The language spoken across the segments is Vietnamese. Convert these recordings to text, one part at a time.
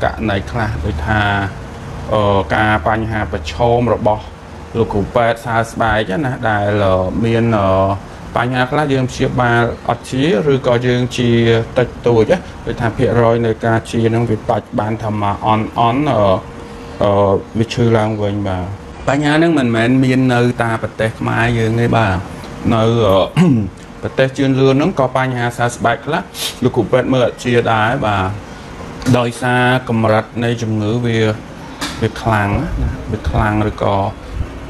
Cả này khá đối thà cả bánh hà bà chôm rồi bỏ lục cụ bẹt xa bài chắc nè đại là miền bánh hà khá dương chia ba ọt chí rồi có dương chia tạch tù chứ đối thà phía rồi nơi ca chia nông việc bạch bàn thầm mà on vì chư lang quên bà bánh hà nâng mình miền nơi ta bật tết mai dương ngay bà nơi bật chuyên lươn nóng có bánh hà xa bạch lắm lục cụ bẹt mượt chia đá bà đời xa cầm rạch này chùm ngữ về việc làng rồi có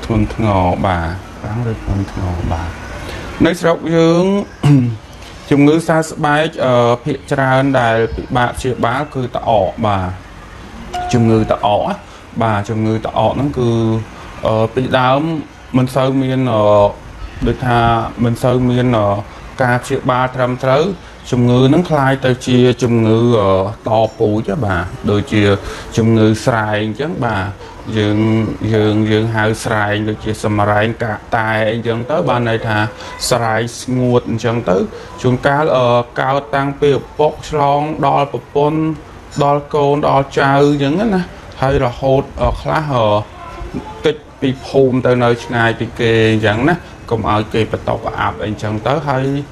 thuần ngò bà ráng rồi thuần ngò bà nơi sau dưỡng chùm ngữ xa bái ở phía tràn đài bà chia bá cứ ta ọ bà chùm ngữ ta ọ bà chùm ngữ ta ọ nó cứ bị đám mình sơ miên ở được thà mình sơ miên ở ca chia ba trăm trớ chùm ngư nắng khai tao chia chùm ngư to phụ chứ bà đôi chia chùm ngư sài chứ bà dương hào sài đôi chia sầm cả tài dân tới bà này thà sài ngột dân tới chúng cá cao tăng bìa bốc long đo bồn đo côn đo trao dân á nè hay là hột ở khá hờ kịch bị phun tới nơi ngày bị kề dân á cũng ở kề bắt tàu ạp anh dân tới hay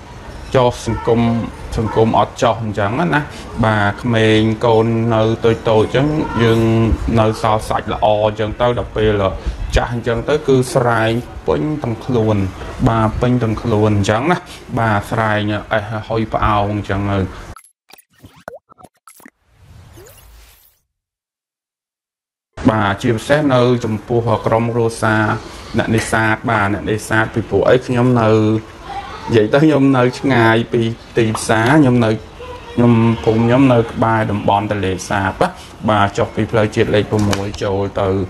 cho sân công ọt chọn chẳng á bà mình còn nơi tôi chẳng dừng nơi sao sạch là o chẳng tới đọc về là chẳng chẳng tới cứ sài bánh tầng luôn bà bánh tầng luôn chẳng á bà sài nhờ hơi vào chẳng ơi bà chia sẻ nơi trong phù hợp rong rosa nạn đi xa bà nạn đi xa vì phụ ấy nhóm nơi vậy tới nhóm nơi ngày bị tìm xá nhóm nơi bài đồng bọn tài lệ xa bà chọc vì lời triệt lệ của mỗi chỗ từ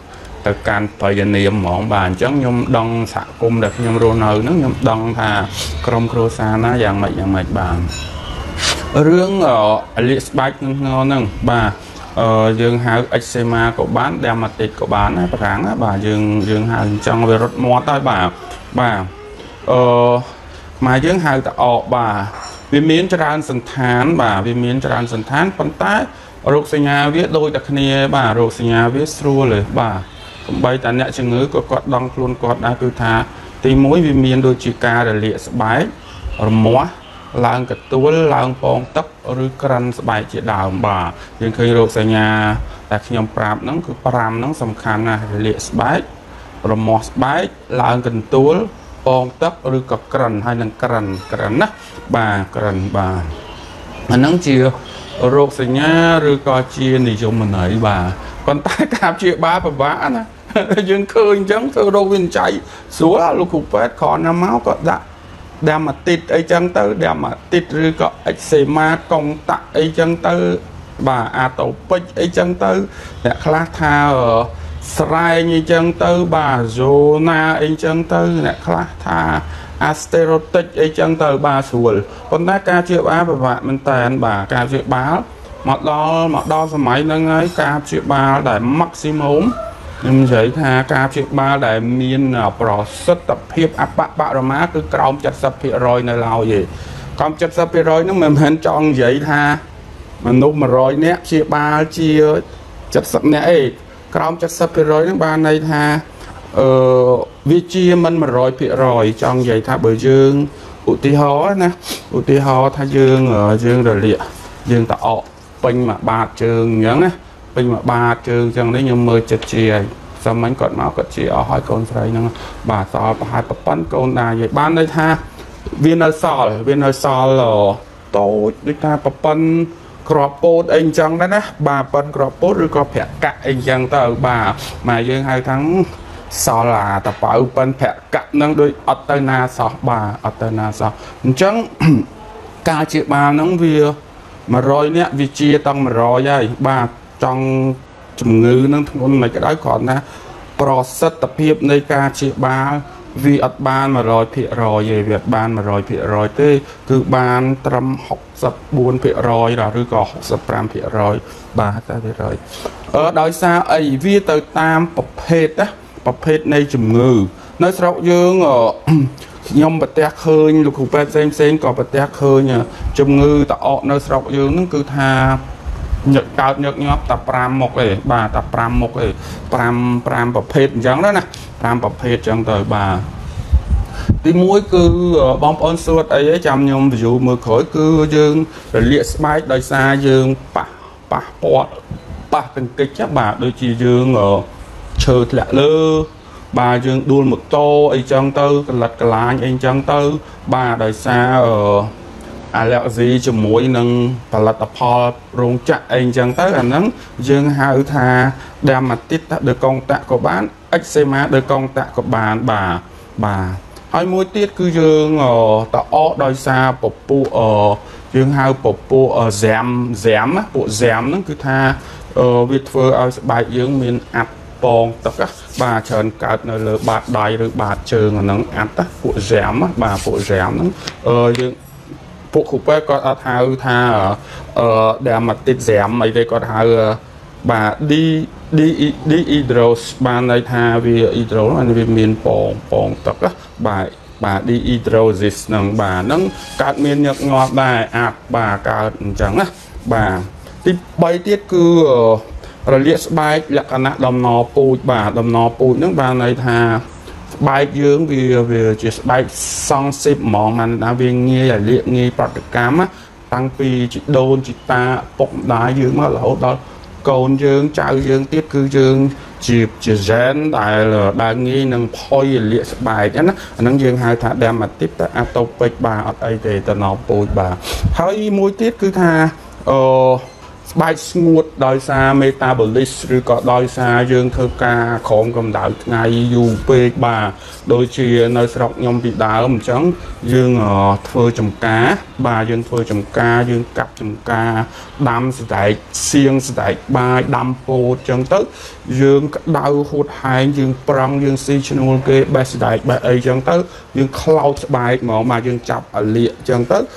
can phải dân niệm mọn bàn chẳng nhóm đông xạ cung đẹp nhóm rô nơi nó nhóm đông thà krong krô xa nó dạng mạch bàn rướng ở Alice Bách nâng bà dương hào eczema của bán dermatit của bán ráng bà dương hào trong về rốt mó tới bà mà dương hào ta ọ bà vì miễn tràn sân thán bà vì miễn tràn sân thán phân tái rốt xe nhà viết đôi đặc nê bà rốt xe nhà viết xua lời bà cũng bây ta nhạc chừng ngữ của con đông luôn con đã cứ thả thì mỗi vì miễn đôi chì ca để lịa sắp bái rồi mó làng cật tuôn làng bóng tấp rồi cân sắp bái chị đào bà nhưng khi rốt xe nhà ta khi nhóm prạm nóng cứ prạm nóng xâm khăn là lịa sắp bái rồi mó sắp bái làng cật tuôn bóng tấp rồi có cẩn hay năng cẩn á bà cẩn bà nắng chia rốt xanh nhá rồi có chia thì chúng mình ấy bà còn tay cạp chia ba bà vã nè nhưng khơi chẳng thơ đâu viên chạy xuống lúc khúc phết khó nằm máu có dạ đem mà tít ấy chẳng tới đem mà tít rồi có eczema công tắc ấy chẳng tới bà atopic ấy chẳng tới đã khá tha ở sài như chân tư bà zona ấy chân tư nè khá tha asterotic ấy chân tư bà xuôi con ta ca chịu ba và mình tên bà ca chịu ba một đo máy nâng ấy ca chịu ba để maximum nhưng giấy tha ca chịu ba để miên process tập hiệp áp bạc rồi má cứ còng chặt sập phía rồi này là gì còng chặt sập phía rồi nó mình hên tròn giấy tha mình nút mà rồi nè chia ba chia chặt sập nè ấy còng chất sắp phía rồi bà này tha vi chia mình mà rồi phía rồi trong vậy tha bởi dương ủ tí hóa tha dương ở dương rồi lịa dương ta ọ bình mà ba trường nhớ nè bình mà ba trường chẳng đấy nhưng mơ chật chìa xong anh còn máu còn chìa ở hỏi con sấy nó bà so bà hai bà bắn con này vậy bà này tha viên ở sò là tốt đi ta bà bắn cropot anh chẳng đó nè bà phân cropot rồi có phẹt cạ anh chẳng tờ bà mà dương hai tháng sau là tập bảo phân phẹt cạ nâng đôi otana sọ bà otana sọ chẳng ca chị bà nóng vía mà rồi nè vì chia tăng mà rồi vậy bà trong chùm ngư nâng thôn này cái đó còn nè process tập hiệp nơi ca chị bà vì ật ban mà rồi phía rồi về việc ban mà rồi phía rồi tới cứ ban trăm học sập buôn phía rồi là rư có học sập ram phía rồi bà ta phía rồi ở đói xa ấy vi tới tam bập hết này chùm ngư nơi sau dương ở nhóm bật tét hơi lục hụt bẹt xem có bật tét hơi nhờ chùm ngư ta ọ nơi sau dương nó cứ tha nhật cao nhật nhóc tập pram một ấy bà tập pram một ấy pram pram bập hết chẳng đó nè pram bập hết chẳng tới bà tí mũi cứ bom on suốt ấy chăm nhom ví dụ mưa khói cứ dương rồi liệt bay đời xa dương bà bọt bà từng cái chắc bà đôi chỉ dương ở chờ lạ lơ bà dương đuôn một tô ấy chẳng tư lật cả láng ấy chẳng tư bà đời xa ở à lẹo gì cho mũi nâng và là tập hò rung chạy anh chẳng tới là nâng dương hào thà đem mặt tít được công tạ của bạn eczema được công tạ của bạn bà ai mũi tiết cứ dương ở tạo ó đôi xa bộ pù ở dương hào bộ pù ở dẻm dẻm bộ dẻm nó cứ tha việc vừa ở bài dương miền ạp bong tất cả bà trần cát nơi lửa bạt đài được bạt trường là nâng ạp tắc bộ dẻm bà bộ dẻm nó dương phụ khu bác có thao tha để mà tít dẻm mấy đây có thao bà đi hydros bà này tha vì hydros là vì mình bỏng tất á bà đi hydrosis nâng bà nâng cát miền nhật ngọt bà ạp bà cát chẳng á bà tí bay tiết cứ rồi liệt bài là cả nạ đầm nó bụi nâng bà này tha bài dương vì chỉ bài song xếp món anh đã viên nghe là liệu nghe bạc cám á tăng phi chị đôn chị ta bụng đá dương mà lẩu đó cồn dương cháu dương tiết cư dương chịp chỉ rén tại là đã nghe nâng phôi liệu bài nhá nâng dương hai thả đem mà tiếp tại atopic bà ở đây thì ta nó bụi bà hơi mối tiết cứ tha bài ngột đòi xa metabolism rồi có đòi xa dương thơ ca khổng cầm đạo ngay UP bà đôi chia nơi sọc nhom bị đá một trắng dương ở phơi trồng cá bà dương phơi trồng cá dương cặp trồng cá đam sải xiên sải bài đam phô trắng tức dương đau hụt hai dương prong dương si channel kê bài sải bài ấy trắng tức dương cloud bài ngõ mà dương chập ở lịa trắng tức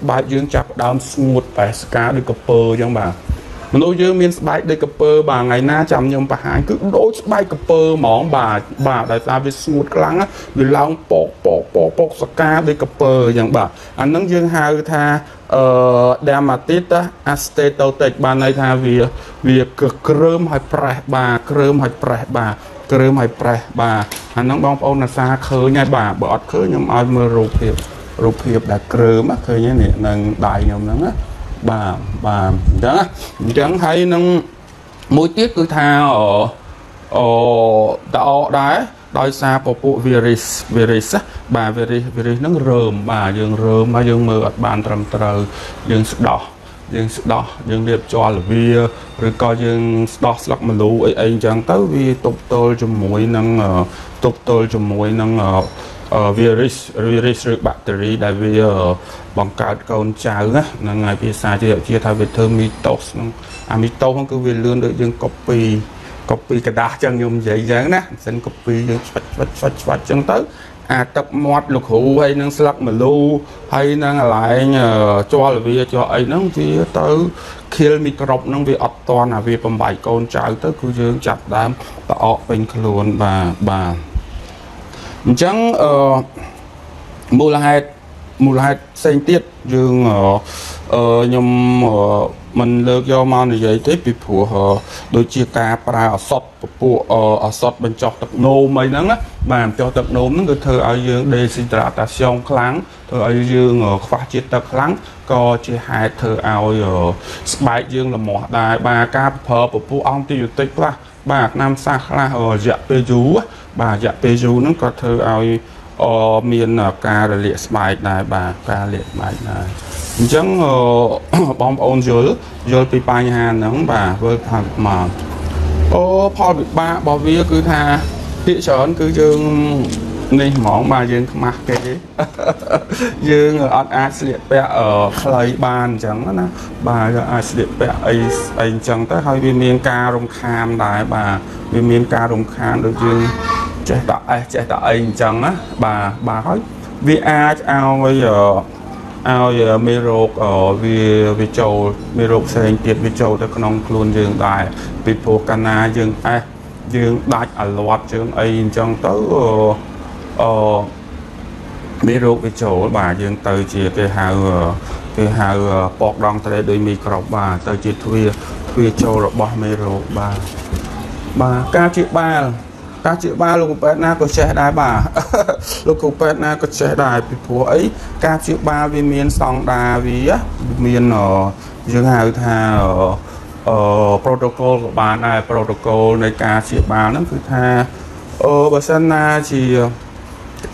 bài dương chập đam ngột bài cá được cặp bờ trắng bà mình nói dương miền bài đây cặp bờ bà ngày na chậm nhom bà hán cứ đối bài cặp bờ món bà đại ta về ngột lăng á về lăng bọc cá đây cặp bờ trắng bà anh nâng dương hai tha dermatitis asterotic bà này tha vì cơm hay preh bà cơm hay preh bà cơm hay preh bà anh nâng bong ôn là xa khơi nhai bà bọt khơi nhom ai mưa ruột hiệp đã cơm á khơi nhé nè nâng đại nhom nâng á bà đó chẳng thấy nâng mối tiết cứ tha ở đó đấy đói xa bộ bộ virus bà virus nâng rơm bà dương rơm bà dương mơ bàn trầm trời dương đỏ dương đẹp cho là vì rồi coi dương đỏ lắc mà lũ ấy anh chẳng tới vì tụt tôi cho mũi nâng virus rồi bacteria đại vì bằng cả con cháu á là ngày phía xa chia thay vì thơ mitos amitos không cứ về lươn đợi dương copy cái đá chân nhôm dễ dàng nè xin copy dương phát chân tới à tập mọt lục hữu hay năng slug mà lưu hay năng lại cho là vì cho ấy nó vì tới khi micro nó vì ọt toàn là vì bằng bảy con cháu tới cứ dương chặt đám tạo bên luôn bà chẳng mùa hai xanh tiết dương nhưng mình lược do mau này giấy tiếp bị phụ đôi chia ca para ở sọt phụ ở sọt bên chọc tập nô mấy nắng á bàn cho tập nô nó cứ thơ ở dương deshydratation kháng thơ ở dương ở khoa chia tập kháng co chia hai thơ ao ở bài dương là một đại ba ca phụ ông tiêu tích là bà nam xa là ở dạ pê rú bà dạ pê rú nó có thơ ai miền ca liệt bài này bà ca liệt bài này chẳng bom ôn dưới bị bài hà nắng bà với thằng mà Paul bị ba bảo vía cứ tha thị trấn cứ dương này món bà dương mặc cái dương ở asliệt bẹ ở lấy bàn chẳng đó bà asliệt bẹ ấy chẳng tới hơi miền ca rồng kham đại bà miền ca rồng kham được dương trẻ tạ anh chẳng á bà hỏi vì ai ao bây giờ mê rột ở vì châu mê rột xe anh tiệt vì châu ta không luôn dương đại vì phố cana dương ai dương đại ở loạt dương anh chẳng tới mê rột vì châu bà dương tới chia cái hào Từ hào bọc đong tới đôi mì cọc bà tới chị thuê châu là bỏ mê rộp bà các chị ba lúc bếp na có trẻ đài bà lúc bếp na có trẻ đài bị phố ấy các chị ba vì miền song đà vì á miền ở dương hào thà ở protocol của bà này protocol này các chị ba nó cứ thà ở bà sân na chỉ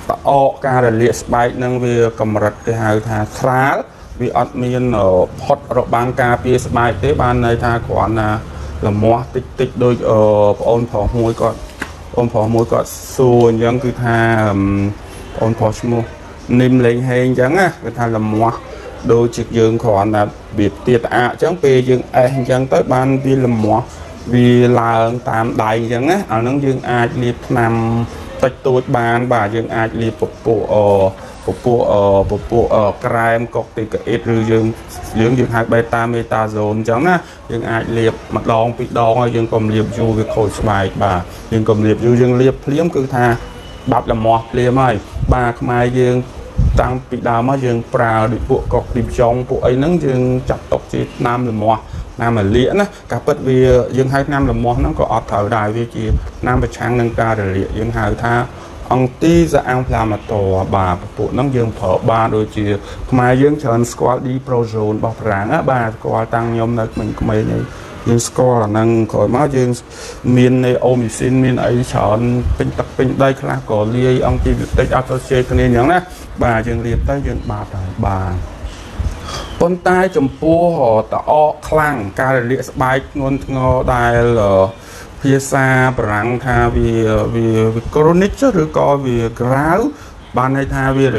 tạo cả để liệt bài năng về cầm rật cái hào thà sáng vì ở miền ở hot ở bang cà phê bài tế ban này thà còn là mua tích tích đôi ở ôn thỏ muối còn ông phò môi cọt xua nhưng cứ tha ông phò mua nêm lên hay chẳng á cứ tha làm mua đôi chiếc giường còn là biệt tiệt ạ chẳng về giường anh chẳng tới ban vì làm mua vì là tạm đại chẳng á ở nông giường ai liệp nằm tách tôi bàn bà giường ai liệp phục vụ ở crime cọc thì cái ít rồi giường hai beta meta zone chẳng á giường ai liệp mặt đòn bị đòn giường cầm liệp du việc hồi bài bà giường cầm liệp du giường liệp liếm cứ tha bạp là mọt liếm ơi bà mai giường tăng bị đào mà giường prà được bộ cọc điểm trong bộ ấy nắng giường chặt tóc chị nam là mọt nam là liễn á cả bất vì giường hai nam là mọt nó có ọt thở đài vì chị nam và trang nâng ca để liệt giường hai tha ông tí ra ăn làm tổ bà phụ nông dân phở ba đôi chia mà dân chọn squad đi pro zone bọc ráng á bà có tăng nhóm nơi mình có mấy này dân score là năng khỏi máu dân miền này ôm xin miền ấy chọn bên tập bên đây là có lia ông tí được tách auto xe nên nhắn á bà dân liệt tới dân bà rồi bà con tay chồng pua họ tạo khlang cà liệt bài ngon ngò đài lờ phía xa bằng tha vì chronic chứ có vì gáo ban hay tha vì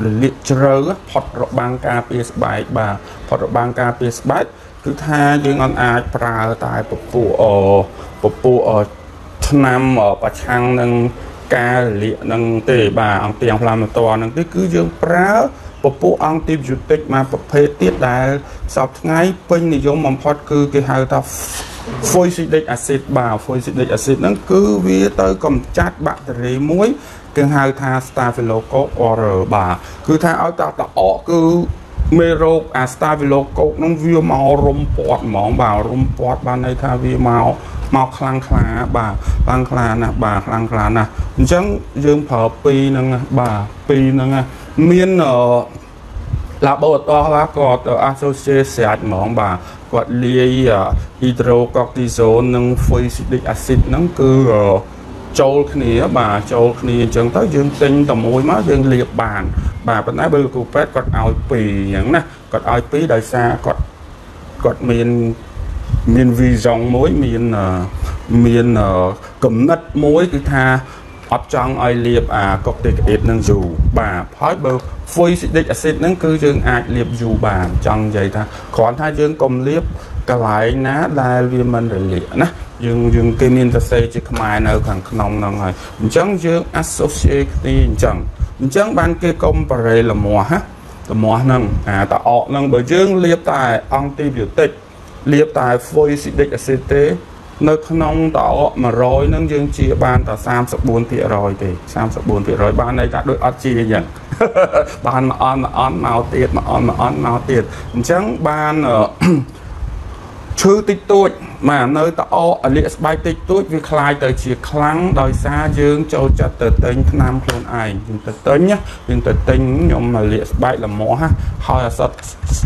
liệt trơ phật bang ca PS bài bà phật bang ca PS bài cứ tha dương ăn ai prà tại phục vụ ở năm ở bạch hang nâng ca liệt nâng tề bà ông tiền làm to nâng tới cứ dương prá phục vụ ăn tiêm du tích mà phục phê tiết đại sập ngay pin thì giống mầm phật cứ cái hai ta Foisidic acid bà foisidic acid nó cứ viết tới cầm chát bạc rễ muối kênh hai tha Staphylococcus aureus bà cứ tha áo tạo tạo cứ mê rô à Staphylococcus nó viêu màu rung bọt mỏng bà rung bọt bà này tha viêu màu khlang khá bà khlang khá nè bà khlang khá nè chẳng dương phở pi nâng bà pi nâng miên ở là bộ to là có associate sạch mỏng bà quạt lia hydrocortisone nâng phosphoric acid nâng cứ trôi khía bà trôi khía chẳng tới dương tinh tầm môi má dương liệt bàn bà bên ấy bây giờ phép quạt ao pì nhẫn nè quạt ao pì đại xa quạt miền vi dòng mối miền cẩm nát mối cứ tha ấp trong ai liệp à cọc tiệt ít nâng dù bà hỏi bơ foisidic acid nâng cứ dương ai liệp dù bà trong vậy ta còn hai dương cầm liệp cả lại ná đai viên mình để liệp ná dương cây miên ta xây chứ không ai nở thằng nông nông rồi chẳng dương associate chẳng ban kia công bà rê là mùa ha là mùa nâng à ta ọ nâng bởi dương liệp tài antibiotic liệp tài foisidic acid tế nơi nông tạo mà rồi nâng dương chia ban ta 34% rồi thì 34% rồi ban này đã đôi ắt chia nhận ban mà ăn màu tiệt chẳng ban ở chư tích tụi mà nơi tạo ở liệt bài tích tụi vì khai tới chia kháng đòi xa dương châu chặt tới tính nam luôn ai nhưng tới tính nhá nhưng tới tính nhưng mà liệt bài là mỏ ha hỏi là sạch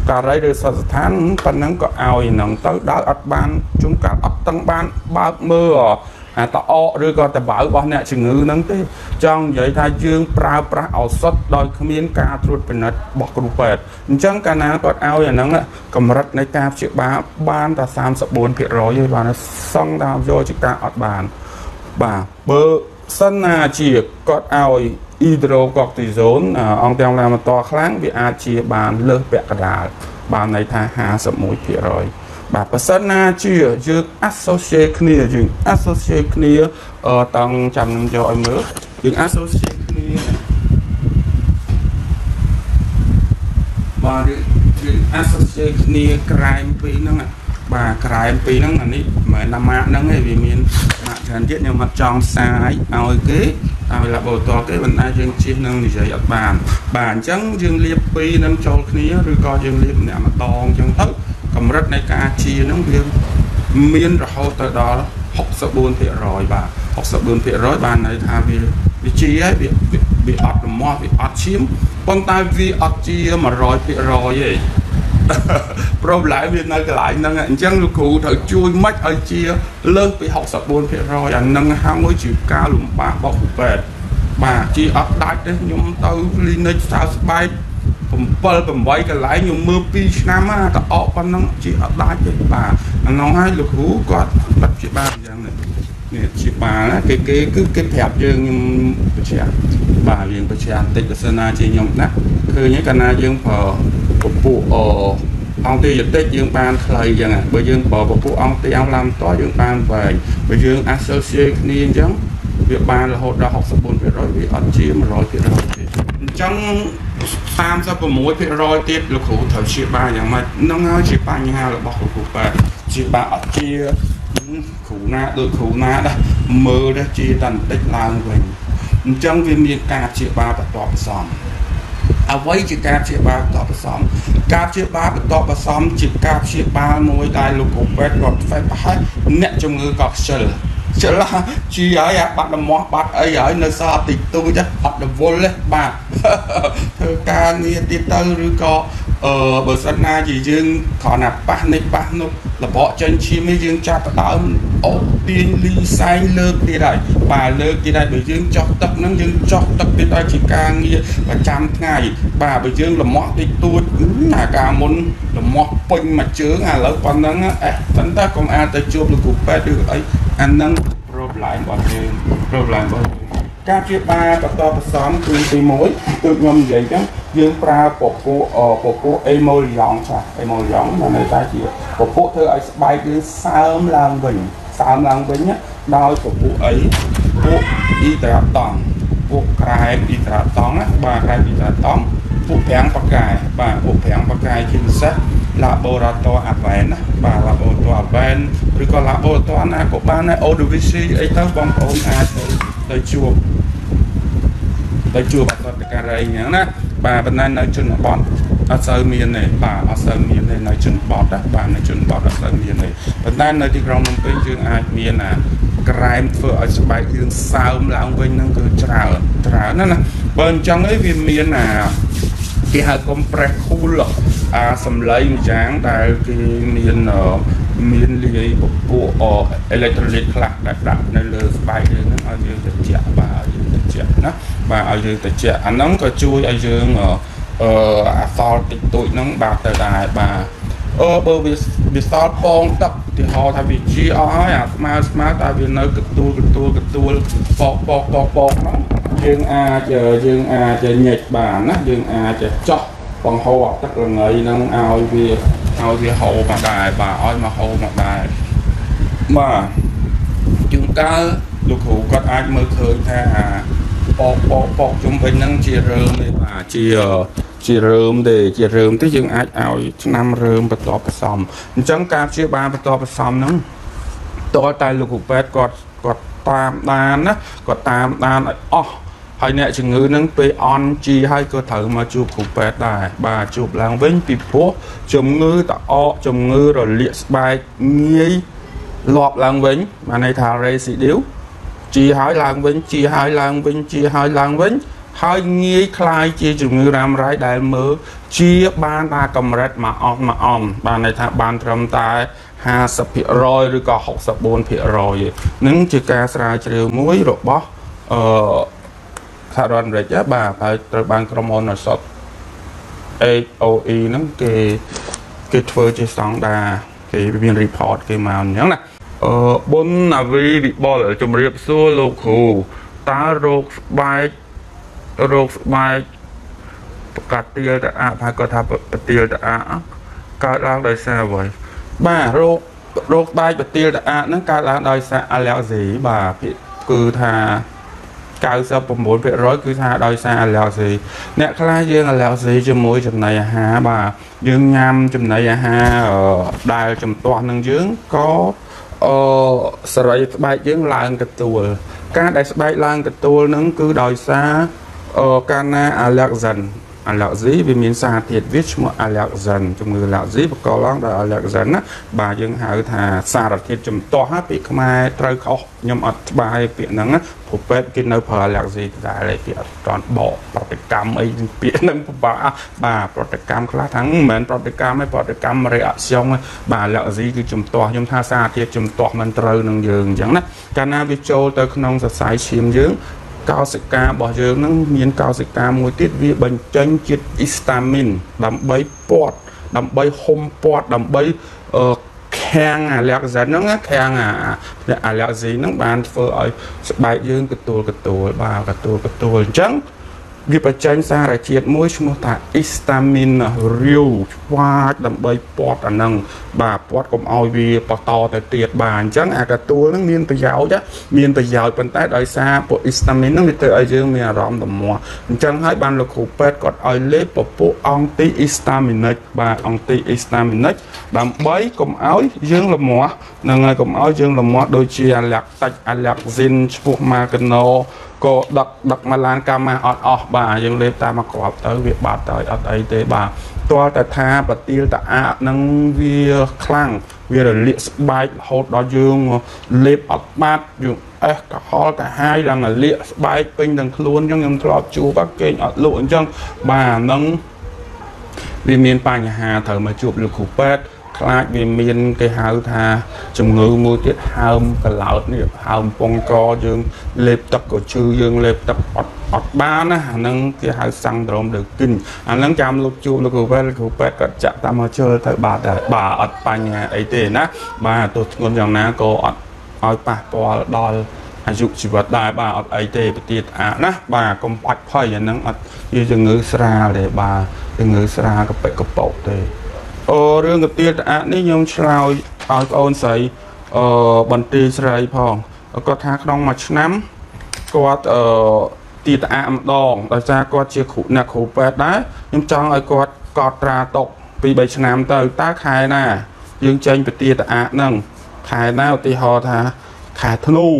cả đấy được sạch tháng phần nắng có ao thì nắng tới đã ắt ban chúng cả ấp tăng ban ba mưa à tạo rồi có tao bảo bọn này chừng ngư nắng tới trong vậy thay dương pra ảo sốt đòi không yên ca truột bình nát bọc ruột bẹt chẳng cả nào có ao vậy nắng ạ cầm rắt này ca chịu ban ta 34% rồi và nó xong tao vô chịu ta ọt bàn bà bơ sân là chỉ có ao hydrocortisone ông đang làm to kháng vì a chia bàn lơ bẹt cả bàn này tha 21% bà persona chưa dương associate clear dương associate clear ở tầng trăm cho em nữa dương associate clear và dương associate clear crime pin năng bà crime pin năng này mà làm ăn năng này vì miền khăn thiết nhưng mặt trong sai ao kế ao là bộ to cái vận ai dương chiên nâng thì dạy bàn bàn trắng dương liệp pi nâng châu khía rồi coi dương liệp nè mà to trong thấp cầm rất này ca chia nóng viên miên rồi tới đó học sợ buồn thì rồi bà học sợ buồn thì rồi bàn này tha vì chi ấy bị ọt mò bị ọt chiếm con tay vì ọt chia mà rồi thì rồi vậy rồi lại Việt Nam lại năng anh chăng lúc cụ thợ chui mách ở chia lớn bị học sập buồn phải rồi anh năng hao mới chịu cao lùm ba bọc về bà chi ấp đáy đấy nhung tao linh sao bay cùng bơi cùng bay cái lại nhung mưa pi nam á tao ọ con năng chi ấp đáy đấy bà anh nói hai lúc cụ có đặt chị ba rằng này nè chị bà đó, cái cứ cái thẹp dương trẻ bà liền bà trẻ tích là sơn na chị nhung nát cứ những cái na dương phở phụ ông ti dịch tết dương ban thời rằng bởi dương bỏ phụ ông ti ông làm to dương ban về bởi dương associate niên giống việc ban là hội đã học sắp bốn rồi bị ăn chia mà rồi thì rồi trong tam sao còn mỗi thì rồi tiếp là khổ thở chia ba rằng mà nó ngay chia ba như hai là bọc khổ ba chia ba ăn chia khổ na đôi khổ na đây mơ đã chia tận tích làm mình trong viên miền ca chia ba và toàn xong à với chỉ cáp chia ba tọp xóm cáp chia ba tọp xóm chỉ cáp chia ba mối đại lục của bé còn phải bắt nét trong người cọp sờ sờ là chị ấy bắt là mỏ bắt ấy ở nơi xa tịch tôi chắc bắt là vô lên bà thơ ca nghe tiếp tư rư co ở bờ sân na gì dương thọ nạp ba nếp ba nốt là bỏ chân chim mới dương cha bắt đỡ ô tiên ly sai lơ đi đại bà lơ đi đại bởi dương cho tập nắng dương cho tập đi đại chỉ ca nghe và trăm ngày bà bởi dương là mọt đi tuốt là ca muốn là mọt quanh mà chứa à lỡ con nắng á tấn ta công an tới chụp được cục ba được ấy anh nắng rồi lại bọn dương ca chia ba và to xóm tươi mối tự ngâm vậy chứ dương pra của cô emol dọn là người ta chỉ của cô thơ ấy bay cứ sao làm bình nhá đôi của cô ấy cô đi trả tòng cô cài đi trả tòng á bà cài đi trả tòng cô phèn bạc cài bà cô phèn bạc cài chính xác laboratory advance á bà laboratory advance rồi còn laboratory na của ba na odvc ấy tao bong ôn ai tới chùa bà con cái này nhá nè bà bên này nói chuyện bọn ở sơn miền này bà ở sơn miền này nói chuyện bọn đó bà nói chuyện bọn ở sơn miền này bên này nói chuyện rong bên chuyện ai miền à crime phở ở bài chuyện sao là ông bên đang cứ trào nó nè bên trong ấy viên miền à cái hai con pre khu lộc à sầm lấy tráng tại cái miền ở miền lì bộ electronic lạc đặt nơi lơ bài chuyện nó ở dưới cái chợ bà ở dưới cái chợ nó bà ở dưới cái chợ anh nóng có chui ở dưới ở sau tụi nóng bà tới đài bà bơ bị sao phong tập thì họ thay vì chi à smart tại vì nơi cực tua bọc nó dương a chờ nhật bản á dương a chờ cho còn họ chắc là người nông ao vì hộ mà đài bà ơi mà hộ mà đài mà chúng ta lục hữu có ai mới khơi tha à bọc chúng mình năng chia rơm để bà chia rơm để chia rơm tới dương ai ao năm rơm và to xong chẳng ca chia ba và to xong nó to tay lục hữu bét còn tam đan á còn tam đan ó hai nè chừng ngữ nâng tùy on chi hai cơ thở mà chụp khúc bẹt đài bà chụp làng vĩnh bị phố chùm ngữ ta o chùm ngữ rồi liệt bài nghi lọp làng vĩnh mà này thả rê xị điếu chi hai làng vĩnh hai nghi khai chi chùm ngữ làm rái đại mơ chia ban ta cầm rết mà on bà này thả ban trầm tài 50% ឬក៏ 64% នឹងជាការស្រាវជ្រាវមួយរបស់ សហរដ្ឋអាមេរិក បាទ ត្រូវបានក្រុមហ៊ុន HOE ហ្នឹង គេធ្វើជាស្តង់ដារ គេមាន report គេមក អញ្ចឹងណា បុណ្យអវីវិបុល ជំរាបសួរ លោកគ្រូ តើរោគស្បែក ប្រកាសទាលតាអា ប្រកាសថា ទាលតាអា កើតឡើងដោយសារអ្វី បាទរោគស្បែកប្រទាលតាអាកកើតឡើងដោយសារអាឡែរហ្ស៊ីបាទគឺថា 99% គឺថាដោយសារអាឡែរហ្ស៊ីអ្នកខ្លះយើងអាឡែរហ្ស៊ីជាមួយចំណីអាហារបាទយើងញ៉ាំចំណីអាហារដែលជំទាស់នឹងយើងក៏ sợi bài chứng làng cái tua cá đại bài làng cái tua nâng cứ đòi xa cana Alexander vì miền xa thiệt viết một Alexander trong người Alexander và có lắng đời Alexander bà dân hậu thà xa đặc thiệt chấm to hấp bị không ai trời khóc nhưng mà bài biển nắng phổ biến cái nơi phở Alexander đại lại biển toàn bộ Protestant ấy biển nắng bà Protestant khá thắng mình Protestant mấy Protestant reaction bà Alexander cứ chấm to nhưng tha xa thiệt chấm to mình trời nương giường chẳng nè Canada Victor tới không sạch sài chiêm dưỡng cao sức ca bỏ dưỡng nâng miên cao sức ca mùi tiết vi bệnh chân chiếc istamin đầm bấy bọt đầm bấy hôm bọt đầm bấy khang à lạc dẫn nâng khang à lạc gì nâng bàn phở ấy bài dưỡng cái tùl chẳng vì bà chân xa là chiếc mùi chung ta istamin rượu hoa đầm bấy bọt à nâng bà bọt cũng oi vì bà to tới tiệt bàn chẳng à cái tùl nâng miên bà giáo chứ miền bây giờ bên tay đời xa bộ istamin nó bị từ ai dương miền rộng tầm mùa chẳng hãy ban lực hữu bếp còn ai lấy bộ bộ anti-histaminic và anti-histaminic đám bấy cùng áo dương là mùa nâng ai cùng áo dương là mùa đôi chi lạc tạch lạc dinh phục mà kênh nô cô đặc mà lan ca mà ọt ọt bà dương lên ta mà có tới việc bà tới ọt ấy tế bà toa ta tha bà tiêu ta ạ nâng vi khlang vì là liệt bài hốt đó dương liệt ọt bát dương cả hò cả hai là liệt bài bình đằng luôn nhưng em thọp chú bác kênh ọt lộn chân bà nâng vì miền bà nhà hà thở mà chụp được khủ bếp lại vì miền cái hào thà chồng ngư mua tiết hàm cả lão niệm hàm phong co dương lệp tập của chư dương lệp tập ọt ba nó nâng cái hào xăng đồm được kinh anh nâng chăm lúc chụp lúc về cất chặt tạm mà chơi thời bà ọt ba nhà ấy thế nè bà tôi còn rằng nè cô ọt ọt ba po đòi anh dụng chỉ vật đại bà ọt ấy thế tiết á nè bà công bạch phơi anh nâng ọt như chừng ngư sra để bà chừng ngư sra cái bạch cái bột thế rương gặp tiết á ní nhung sầu áo ôn sấy bẩn tì sấy phong có thác đông mặt nắm có tiết á đòn đại gia có chia khủ nạc khủ bẹt đấy nhưng trong ấy có ra tộc vì bảy năm tới tác khai nè dương tranh về tiết á nâng khai nào thì họ thà khai thnu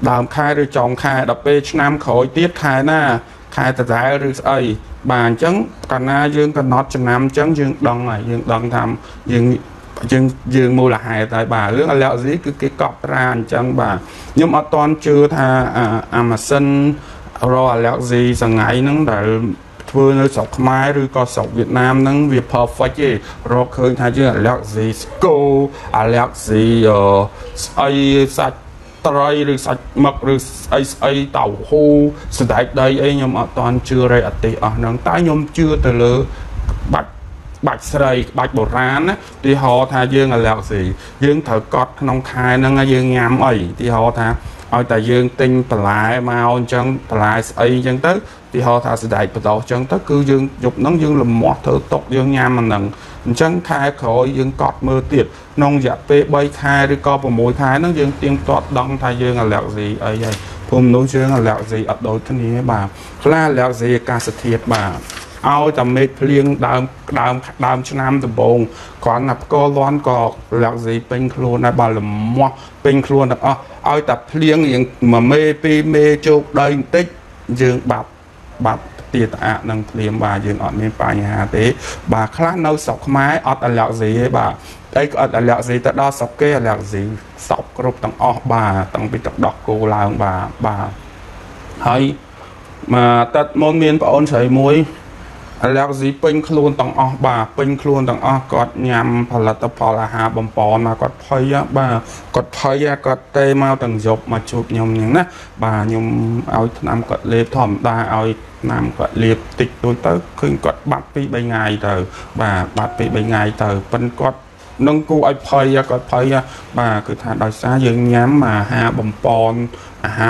đàm khai rồi chọn khai đập bê năm khỏi tiết khai nè khai tờ giải rồi ấy bà chẳng còn na dương còn nót chấm nam chẳng dương đòn này dương đòn thầm dương mua là hai tại bà lưỡng lẹo dí cứ cái cọp ra chẳng bà nhưng mà toàn chưa tha mà sân rồi lẹo gì rằng ngày nắng để vừa nơi sọc mai rồi có sọc Việt Nam nắng Việt perfect gì rồi khơi tha chứ lẹo gì cô lẹo gì ai sạch rồi được sạch mật được ai tàu hô sạch đây ấy nhưng mà toàn chưa ra thì ở nắng tái nhôm chưa từ lửa bạch sợi bạch bột rán thì họ tha dương là lẹo gì dương thở cọt nông khai nâng dương ngam ấy thì họ tha ở tại dương tinh lại màu chân lại ấy chân tới thì họ tha sạch bột chân tới cứ dương dục nắng dương làm mọt thở tột dương ngam mà nặng chẳng khai khỏi dương cọt mơ tiệt nông dạ phê bay khai đi co vào mỗi thái nó dương tiêm toát đông thay dương là lẹo gì ấy vậy hôm nấu dương là lẹo gì ở đôi thân như bà là lẹo gì ca sự thiệt bà ao tầm mệt liêng đàm cho nam từ bồn còn nạp co loan cọ lẹo gì pin khô này bà là mọt pin khô này ao tập liêng mà mê pi mê chụp đây tích dương bạc tiệt ạ nâng liềm bà dương ở miền Tây nhà thế bà khá nấu sọc máy ở tại lẹo gì ấy bà ấy ở lẹo gì ta đo sọc kia lẹo gì sọc group tầng o bà tầng bị tập đọc cô là bà hay mà tật môn miền bà ôn sấy muối lẹo gì pin khôn tầng o bà pin khôn tầng o cọt nhằm phải là tập phò là hà bầm phò mà cọt phơi á bà cọt phơi á cọt tê mau tầng dọc mà chụp nhom những nè bà nhom ao nằm cọt lép thòm ta ao nằm gọi liệp tịch đối tới khuyên cọt bát phí bảy ngày tờ bà bát phí bảy ngày tờ phân cọt nâng cô ấy phơi cọt phơi bà cứ thả đòi xa dương nhám mà hà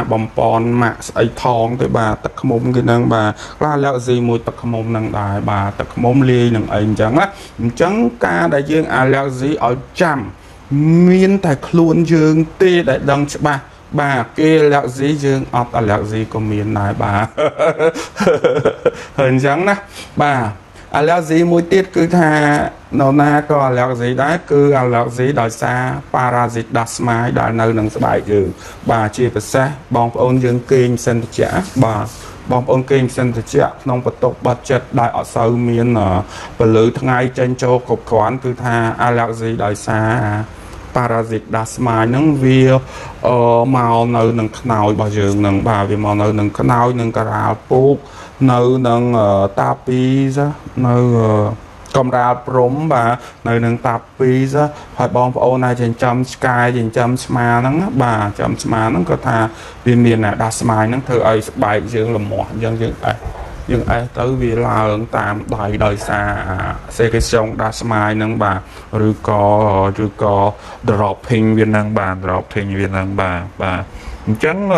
bầm pon mà ấy thong tới bà tất cả mông cái năng bà là lẹo gì mùi tất cả mông năng đài bà tất cả mông ly năng ấy chẳng á chẳng ca đại dương lẹo gì ở chằm miên tại khuôn dương tê đại đăng bà kia lẹo dí dương ọt lẹo dí của miền này bà hình dáng nè bà à leo gì mũi tiết cứ tha nó na có leo gì đấy cứ à leo gì đòi xa parazit đặt máy đòi nơi nâng bảy giờ bà chia bớt xe bong ôn dương kinh sinh trẻ bà bong ôn kinh sinh trẻ nông vật tục vật chất đại ở sâu miền ở và lưới ngay trên châu cục quán cứ tha à leo gì đòi xa parazit đặt máy nâng vi màu nơi nâng nào bao giờ nâng bà vì màu nơi nâng nào nâng cà phúc nơi nâng tạp bí ra nơi công ra prống và nơi nâng tạp bí ra hỏi bóng phá ô này trên châm sky trên châm sma nâng bà châm sma nâng có thà vì miền này đặt sma nâng thơ ấy bài dương là một dương ấy tới vì là ứng tạm đại đời xa xe cái sông đặt sma nâng bà rưu có drop hình viên nâng bà drop hình viên nâng bà chẳng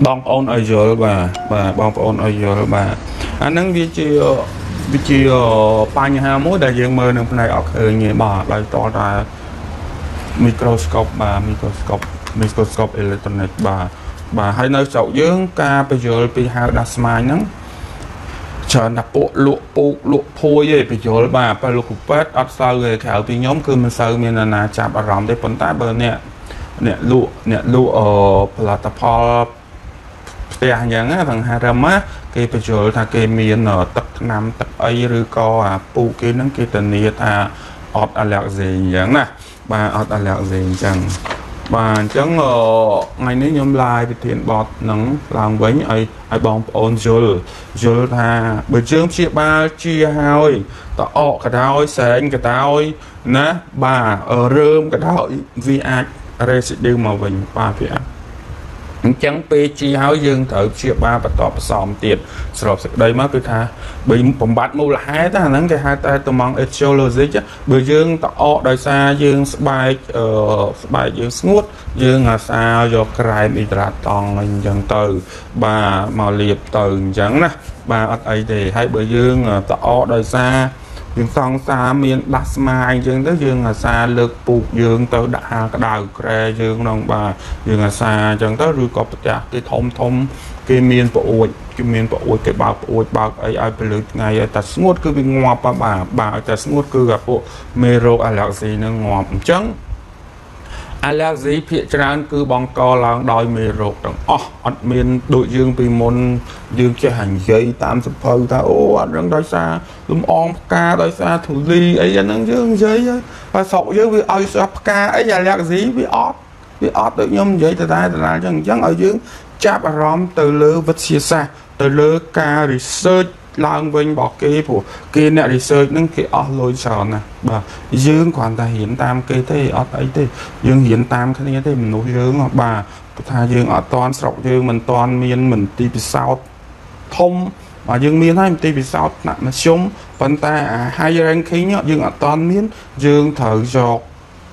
bong ôn ở dưới và bong ôn ở dưới và anh nâng video pan nhà mối đại diện mơ nâng này ở khơi nhẹ bà lại to ra microscope và microscope electronic và hai nơi sậu dưỡng ca bây giờ bị hao đặt máy nắng chờ nạp bộ lụa phôi vậy bây giờ bà phải lụa pet ở sau người khảo thì nhóm cứ mình sau mình là chạm ở rộng để phần tái bờ nè lụa là tậpอย่างนั้นทางฮารามะเกี่ยวกับจุดทางเกมีนอตักน้ำตักไอหรือก็ปูกินนั่งกินตันนี้ถ้าอดอะไรสิ่งอย่างนั้นบ้าอดอะไรสิ่งจังบ้าจังไงนี่ยมลายไปเทียนบอดนังลางไว้ไอ้บองออนจุดถ้าเบื้องต้นเชี่ยบ้าเชี่ยหายต่อออกกระดอยเสนกระดอยนะบ้าเริ่มกระดอยวีอาร์เรสิเดียวมาวิ่งบ้าเพียchẳng pe chi háo dương thử chia ba và tọp sòm tiệt sọp đây má cứ tha bị bùng bát mua là hai ta nắng cái hai ta tụi mong etiology chứ bữa dương tọt o đời xa dương bài dương ngút dương là sao do cài bị ra toàn mình dần từ bà màu liệp từ chẳng nè bà ở đây thì hai bữa dương tọt o đời xa dương song xa miền bắc mai dương tới dương là xa lực buộc dương tới đã đào kè dương đồng bà dương là xa chẳng tới rùi cọp chặt cái thông cái miền bộ cái bao bộ bao ai phải lựa ngày ta suốt cứ bị ngọt bà ta suốt cứ gặp bộ mero là gì nó ngọt trắng allergy phía tràn cứ bong co là đòi mì rột trong ọt miền đội dương vì môn dương chơi hành dây tạm sập phơi ta anh đang đói xa lùm om ca đói xa thủ ly ấy anh đang dương dây và sọc dưới vì ai sập ca ấy là allergy vì ọt tự nhôm dây ta là chẳng ở dương chắp róm từ lứa vật xìa xa từ lứa ca research lang vinh bỏ kê của kê nè research nâng kê ọt lôi sò nè bà dương quản ta hiến tam kê thế ọt ấy thế dương hiến tam cái này thế mình nấu dương bà tha dương ở toàn sọc dương mình toàn miên mình ti bị sao thông mà dương miên hay mình ti bị sao nặng mà xuống phần ta hai răng khí nhọ dương ở toàn miên dương thở giọt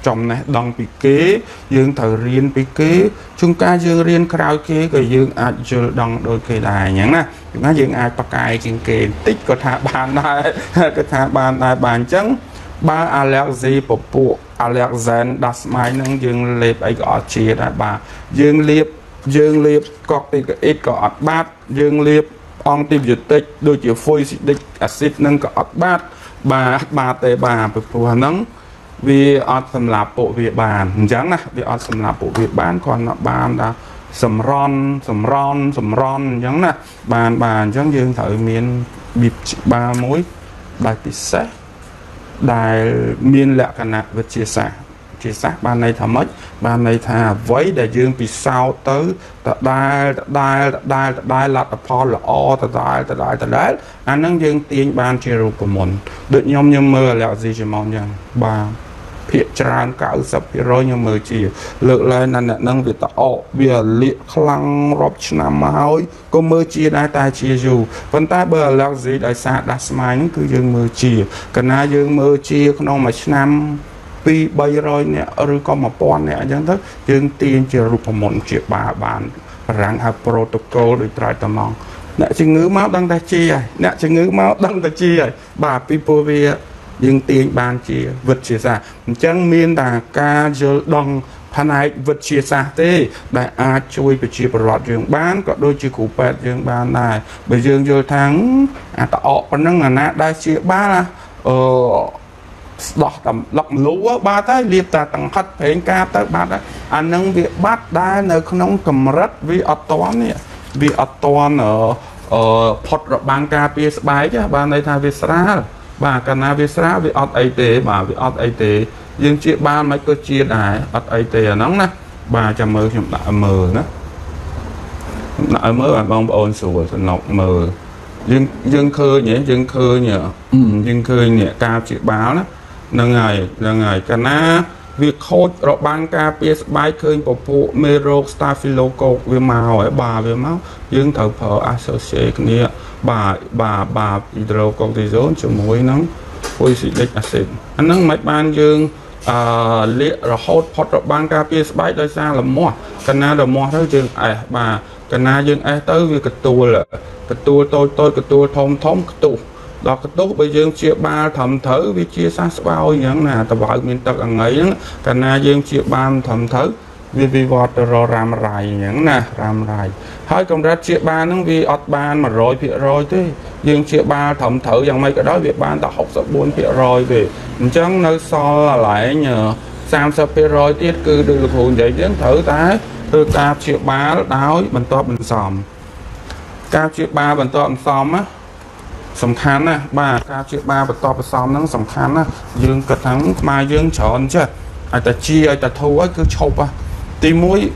trong này đằng bị kế dương thở riêng bị kế chúng ta dương riêng khao kế cái dương ạt dương đằng đôi cây đài nhắn nè chúng ta dương ạt bạc cài kiên kề tích có thả bàn này cái thả bàn này bàn trắng ba allergy bổ bộ allergen đặt máy nâng dương liệp ấy có chia đại bà dương liệp có cái ít có bát dương liệp ông tìm dịch tích đôi chiều phôi dịch acid nâng có bát bà tê bà bực phù nắng vì ở sầm lạp bộ Việt Bản chẳng nè vì ở sầm lạp bộ Việt Bản còn bàn là sầm ron chẳng nè bàn chẳng dương thử miền bịp ba mối đại tỷ sát đại miền lạ cả nạp vật chia sẻ bàn này thà mất bàn này thà với đại dương vì sao tới đại là Paul là o đại anh đang dương tiền bàn chia ruột của mình được nhom nhom mơ là gì cho mong rằng bà hiện trạng cao sập rồi nhưng mà chỉ lượng lên là nâng việc tạo việc liệt khăng rộp nam mối có mơ chia đại tài chia dù vẫn ta bờ là gì đại xa đặt máy những cứ dương mơ chia cái na dương mơ chia không đâu mà nam vì bây rồi nè rồi có một con nè chẳng thức dương tiên chia rụp một triệu bà bạn rằng hạ protocol để trai tầm mong nè chứ ngữ máu đang ta chia nè chứ ngữ máu đang ta chia bà people về nhưng tiền bàn chia vật chia xa chẳng miên là ca dơ đông phần này vật chia xa thế đại á chui vật chia vật dưỡng bán có đôi chữ cụ bẹt dưỡng bán này bởi dưỡng dơ tháng à ta ọ bằng năng là nạ đại chia ba là lọc lũ ba tới liệt ta tăng khách phênh ca tới ba đấy anh nâng việc bắt đá nơi không nông cầm rách vì ọt toán này vì ọt toán ở phật rồi bán ca phía bái chứ ba này thay vì xa bà cả na vi sá vi ọt ai tế bà vi ọt ai tế nhưng chị ba mấy cơ chia đại ọt ai tế nóng nè bà chả mơ chúng đã mơ nữa đã mơ bà bông ôn sủa lọc mơ nhưng khơi nhỉ nhưng khơi nhỉ nhưng khơi nhỉ ca chị báo đó là ngày cả na việc khôi rọ ban ca PS bay khơi bộ phụ mero staphylococcus vi màu ấy bà vi máu nhưng thở phở associate nhỉ bà hydrocortisone cho mũi nóng polycyclic acid anh nâng mạch ban dương liệt rồi hốt phật rồi ban ca PS bay đây sang là mỏ cái na là mỏ thôi dương à bà cái na dương ai tới việc cái tua tôi cái tua thông cái tua đó cái tua bây dương chia ba thầm thử vì chia sát bao nhiêu là tao bảo mình tao ăn ấy cái na dương chia ba thầm thử vì vọt rồi làm rải những nè làm rải hai công ra chia ba nó vì ọt ban mà rồi phía rồi thế nhưng chia ba thẩm thử rằng mấy cái đó việc ban ta học sắp 4 phía rồi về chẳng nơi so là lại nhờ sam sắp phía rồi tiết cư được hồn vậy đến thử ta từ ca chia ba đói mình to mình xòm ca chia ba mình to mình xòm á sầm khán nè ba ca chia ba mình to mình xòm nó sầm khán á dương cật thắng mà dương chọn chứ ai ta chia ai ta thu ấy cứ chụp á tí mũi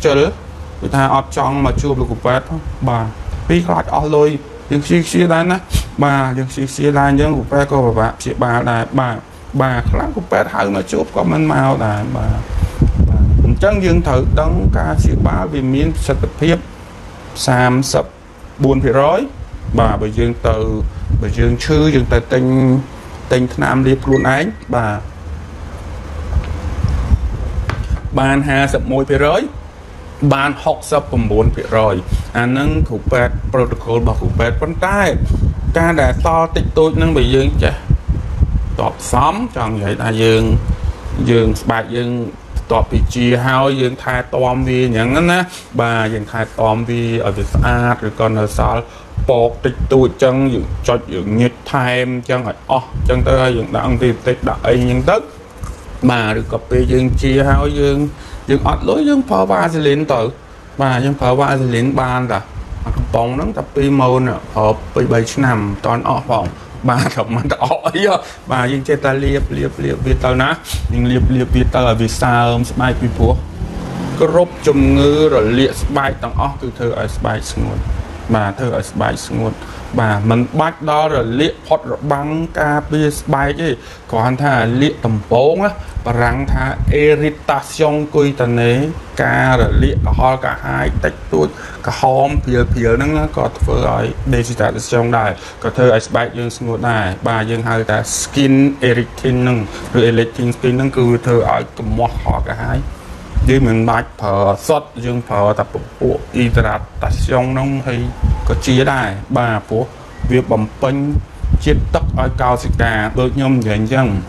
chờ người ta ọt trong mà chụp được cục vẹt bà vì khách ọt lôi nhưng xí đây nè bà nhưng xí đây nhưng cục vẹt có bà chị bà này bà khách cục vẹt hơi mà chụp có mình màu này bà chẳng dương thử đóng ca chị bà vì miếng sạch tập hiếp xàm sập buồn phía rối bà bởi dương từ bởi dương chư dương từ tình nam liếp luôn ấy bà ban 51% ban 69% anh nâng cụ bẹt protocol bảo cụ bẹt vấn tay ca đã to tích tôi nâng bị dương chả tọp xóm chọn vậy ta dương bạc dương tọp bị chia hao dương thai tòm vì những á bà dương thai tòm vì ở việt art rồi còn ở sao bột tích tôi chân dương cho dương nhiệt thêm chân rồi chân tới dương đã ăn thì tích đại nhưng tất bà được cặp bê dương chia hao dương ọt lối dương phở ba sẽ lên tử bà dương phở ba sẽ lên ban là bóng nóng tập bê môn ở bê bê nằm toàn ọ phòng bà thọc mắt ọ ý bà dương chê ta liếp viết tao ná nhưng liếp viết tao là vì sao spike bị phố cứ rốt chùm ngư rồi liệt spike tao ọ cứ thơ ở spike nguồn bà thơ ở spike nguồn bà mình bắt đó rồi liệt phót rồi băng ca bê spike chứ còn thà liệt tầm bốn á và rằng thà irritation quy tần ấy ca rồi liệt ho cả hai tách tuốt cả hòm phía nó có với dehydratation này có thơ spike dương ngột này bà dương hai ta skin erythrin nâng rồi erythrin skin nâng cứ thơ ở cầm mọt ho cả hai dưới mình bạch phở xuất dương phở tập bộ hydratation nông hay có chia đài bà phố việc bấm pênh chết tóc ở cao xịt cá đôi nhôm dành rằng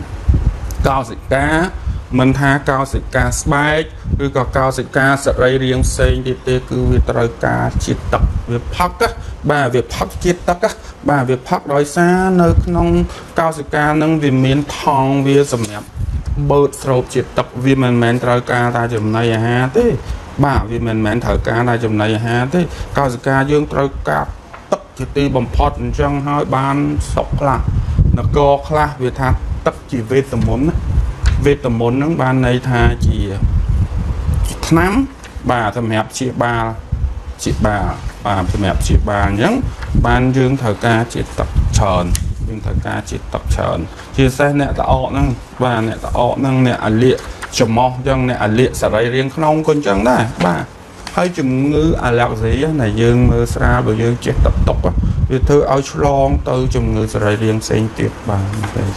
cao xịt cá mình tha cao xịt cá spike cứ có cao xịt cá sẽ rây riêng xanh thì tê cứ việc trời cá chết tóc việc phát á bà việc phát chết tóc á bà việc phát đói xa nơi nông cao xịt cá nâng vì miếng thòng vì sầm nhẹp bớt sâu chết tóc vì mình mến trời cá ta chùm này ha thế bà vì mình mến thở cá ta chùm này ha thế cao xịt cá dương trời cá tóc chết tì bấm phát chẳng hơi ban sọc là nó có khá việc tha tóc chỉ về tầm muốn vitamin nắng ban này tha chỉ nắm bà thầm hẹp chị bà thầm hẹp chị bà nhắn ban dương thờ ca chị tập tròn dương thờ ca chị tập tròn chia sẻ nè ta ọ năng bà nè ta ọ năng nè à lịa chùm mò dân nè à lịa xả rây riêng không con chân đấy bà hơi chùm ngư à lạc gì này dương mơ xa bởi dương chị tập tục á vì thư áo lon tư chùm ngư xả rây riêng xanh tiệt bà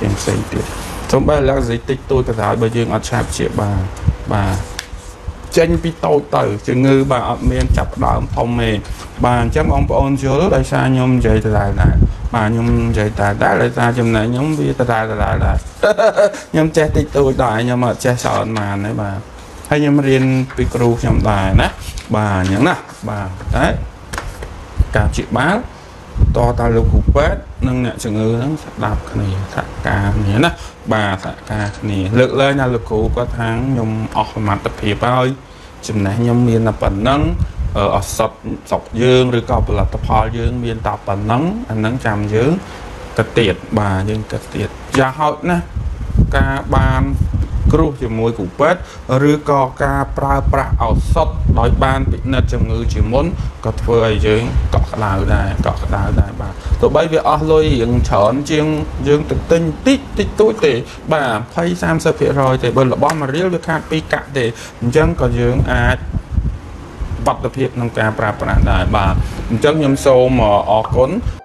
riêng xanh tiệt xong bà là gì tích tôi cả thái bởi dương ọt sạp chị bà chênh bí tôi tử chứ ngư bà ọt miên chập đá thông mê bà chấm ông bà ôn dưới đây xa nhôm dây thái này mà nhung chạy ta đá lại ta chùm này nhung biết ta lại nhung che tích tôi đại nhưng mà che sợ mà đấy bà hay nhung riêng picru trong tài đó bà nhắn nè bà đấy cả chị bán to ta lục hụt bớt nâng nhẹ chừng ngư đạp này thạc ca nhé nè bà thạc ca này lực lên nhà lục hụt có tháng nhung ọt mặt tập hiệp ơi chùm này nhung miền là bẩn nâng ở sập sọc dương rồi có là tập hòa dương miền tập bẩn nắng anh nắng chạm dương cật tiệt bà dương cật tiệt gia hội nè ca ban cru chỉ môi cục bếp rồi có ca pra pra ở sọt đói ban bị nứt trong người chỉ muốn cật phơi dưới cọ lào đây bà tụi bây việc ở lôi hiện chọn riêng dương tự tin tích tích tuổi thì bà phay sam sập phía rồi thì bên là bom mà riêu được hai pi cả thì dân có dương à vật lập hiệp nông ca pra pra đại bà dân nhóm sâu mà ở cốn